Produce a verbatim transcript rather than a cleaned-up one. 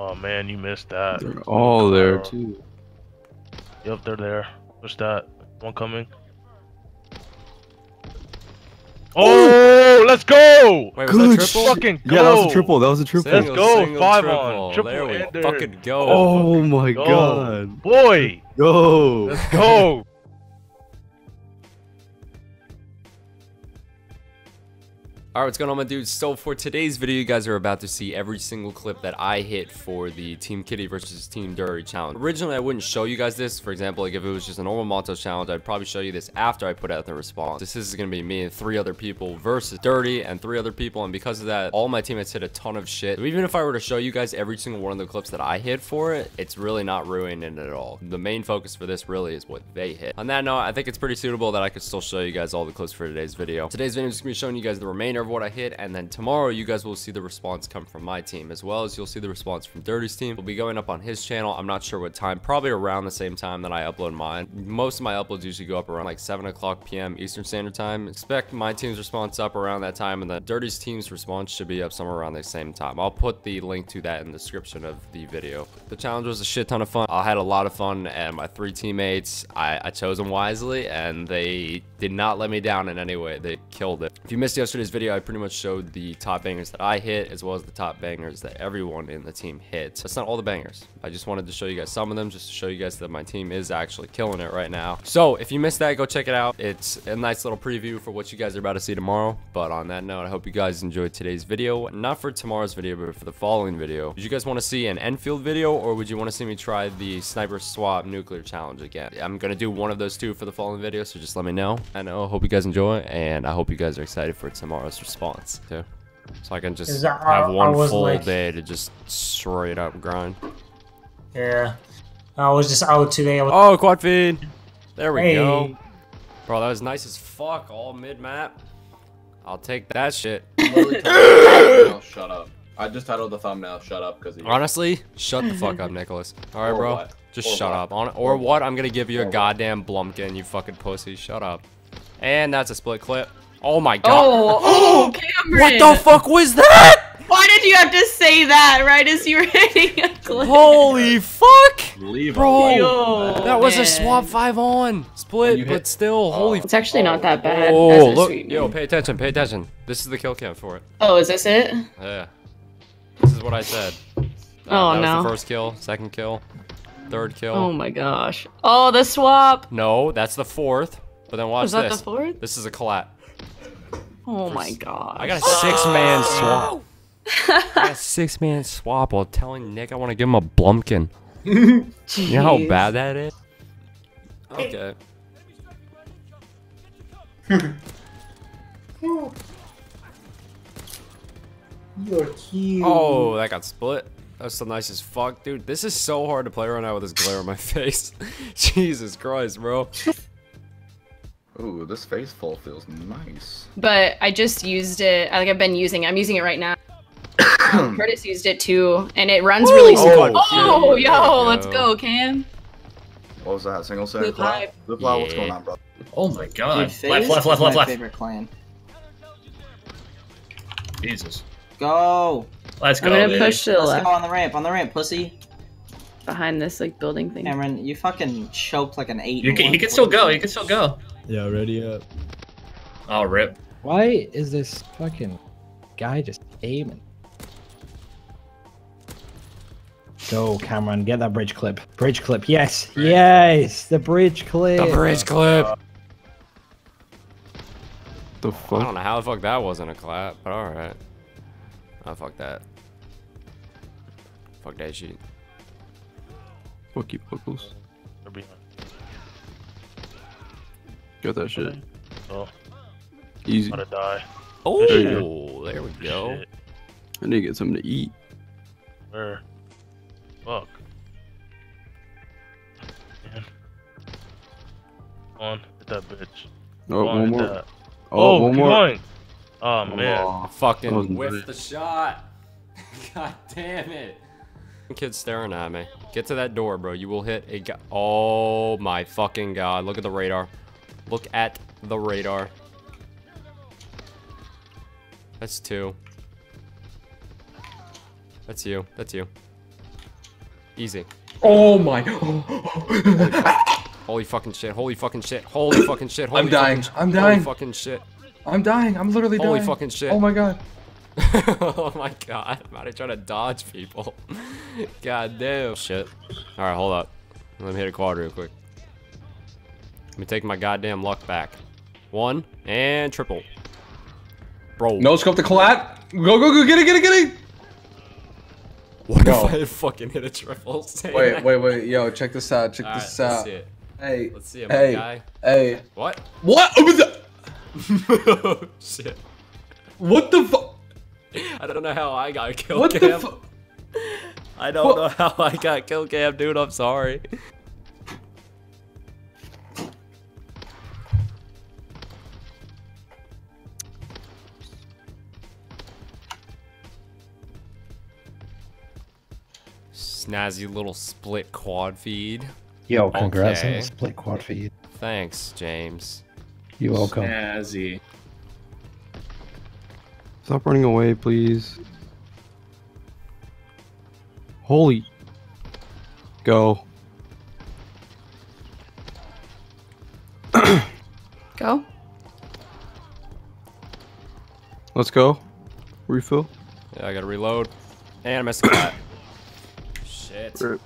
Oh man, you missed that. They're all there too. Yep, they're there. Push that. One coming. Oh, ooh, let's go! Wait, was good that triple? Fucking go. Yeah, that was a triple. That was a triple. Single, let's go. Single, Five triple. on. Triple there we ender. Fucking go. Oh fucking my go. god. Boy. Go. Let's go. Alright, what's going on, my dudes? So for today's video, you guys are about to see every single clip that I hit for the Team Kitty versus Team Dirty challenge. Originally, I wouldn't show you guys this. For example, like if it was just a normal Monto challenge, I'd probably show you this after I put out the response. This is going to be me and three other people versus Dirty and three other people. And because of that, all my teammates hit a ton of shit. So even if I were to show you guys every single one of the clips that I hit for it, it's really not ruining it at all. The main focus for this really is what they hit. On that note, I think it's pretty suitable that I could still show you guys all the clips for today's video. Today's video is going to be showing you guys the remainder of what I hit, and then tomorrow you guys will see the response come from my team, as well as you'll see the response from Dirty's team. We'll be going up on his channel. I'm not sure what time, probably around the same time that I upload mine. Most of my uploads usually go up around like seven o'clock P M Eastern Standard Time. Expect my team's response up around that time, and then Dirty's team's response should be up somewhere around the same time. I'll put the link to that in the description of the video. The challenge was a shit ton of fun. I had a lot of fun, and my three teammates, I, I chose them wisely, and they did not let me down in any way. They killed it. If you missed yesterday's video, I pretty much showed the top bangers that I hit, as well as the top bangers that everyone in the team hit. That's not all the bangers. I just wanted to show you guys some of them, just to show you guys that my team is actually killing it right now. So if you missed that, go check it out. It's a nice little preview for what you guys are about to see tomorrow. But on that note, I hope you guys enjoyed today's video. Not for tomorrow's video, but for the following video. Did you guys want to see an Enfield video, or would you want to see me try the Sniper Swap Nuclear Challenge again? I'm going to do one of those two for the following video, so just let me know. I know, hope you guys enjoy, and I hope you guys are excited for tomorrow's response too, so I can just that, have one full like, day to just straight up grind. Yeah, I was just out today. Oh, quad feed. There we hey. go, bro. That was nice as fuck. All mid map. I'll take that shit. Thumbnail, shut up. I just titled the thumbnail. Shut up, because honestly, shut the fuck up, Nicholas. All right, or bro. What? Just or shut what? up. On or what? I'm gonna give you a goddamn blumpkin, you fucking pussy. Shut up. And that's a split clip. Oh my god. Oh, oh, Cameron. What the fuck was that? Why did you have to say that right as you were hitting a clip? Holy fuck! Leave Bro, Yo, that man. was a swap five on split, but still, oh. holy. It's actually not that bad. Oh, look. Sweetener. Yo, pay attention, pay attention. This is the kill cam for it. Oh, is this it? Yeah. This is what I said. Uh, oh, that no. That was the first kill, second kill, third kill. Oh my gosh. Oh, the swap. No, that's the fourth. But then watch this. Is that this. the fourth? This is a collab. Oh my god. I got a six man swap. I got a six man swap while telling Nick I want to give him a blumpkin. You know how bad that is? Okay. You're cute. Oh, that got split. That's so nice as fuck, dude. This is so hard to play right now with this glare on my face. Jesus Christ, bro. Ooh, this face fall feels nice. But I just used it. Like I've been using it. I'm using it right now. Curtis used it too, and it runs Ooh, really slow. Oh, oh yo, yo, let's go, Cam. What was that? Single set? Loop Live. Loop Live, what's going on, bro? Oh my god. Dude, left, left, left, left, left. Favorite clan. Jesus. Go. Let's go. I'm gonna baby. push to the let's left. Go on the ramp, on the ramp, pussy. Behind this like building thing. Cameron, you fucking choked like an eight. You can, you can still go. You can still go. Yeah, ready up. I'll rip. Why is this fucking guy just aiming? Go, Cameron, get that bridge clip. Bridge clip, yes, bridge. yes, the bridge clip. The bridge clip. The fuck? I don't know how the fuck that wasn't a clap, but all right. I oh, fuck that. Fuck that shit. Fuck you, Puckles. Got that shit. Oh. Easy. I'm gonna die. Oh, there, go. there we go. Shit. I need to get something to eat. Where? Fuck. Man. Come on, hit that bitch. No, one, on, more. That. Oh, oh, one more. Oh, one more. Oh, man. Oh, fucking whiffed the shot. God damn it. Kid staring at me. Get to that door, bro. You will hit a guy. Oh, my fucking God. Look at the radar. Look at the radar. That's two. That's you. That's you. Easy. Oh my. Holy fucking shit. Holy fucking shit. Holy fucking shit. Holy I'm dying. Fucking, I'm dying. Holy fucking shit. I'm dying. I'm literally dying. Holy fucking shit. Oh my god. Oh my god. I'm about to try to dodge people. God damn. Shit. Alright, hold up. Let me hit a quad real quick. Let me take my goddamn luck back. One and triple. Bro. No scope to collat. Go, go, go. Get it, get it, get it. What no. if I fucking hit a triple? Wait, wait, wait, yo, check this out, check All this right, out. Let's see it. Hey, let's see it, hey, guy. Hey. What? What? Oh, shit. What the fuck? I don't know how I got kill what cam. The I don't what? know how I got kill cam, dude, I'm sorry. Snazzy little split quad feed. Yo, congrats okay. on the split quad feed. Thanks, James. You're welcome. Snazzy. Stop running away, please. Holy. Go. Go. Let's go. Refill. Yeah, I gotta reload. And I missed that. Shit.